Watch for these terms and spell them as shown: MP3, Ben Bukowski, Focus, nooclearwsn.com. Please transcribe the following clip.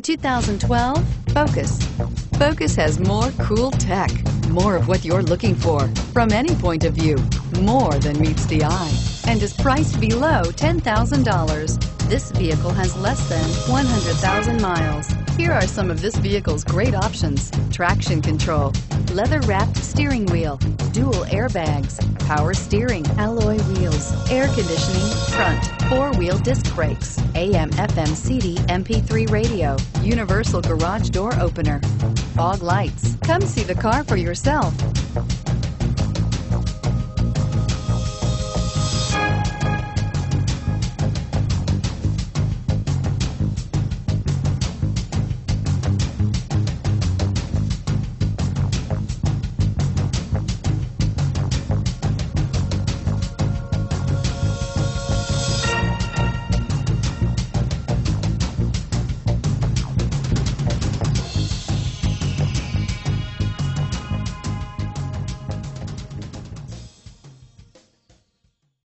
The 2012 Focus. Focus has more cool tech, more of what you're looking for from any point of view, more than meets the eye, and is priced below $10,000. This vehicle has less than 100,000 miles. Here are some of this vehicle's great options: traction control, leather-wrapped steering wheel, dual airbags, power steering, alloy wheels, air conditioning, front, four-wheel disc brakes, AM, FM, CD, MP3 radio, universal garage door opener, fog lights. Come see the car for yourself.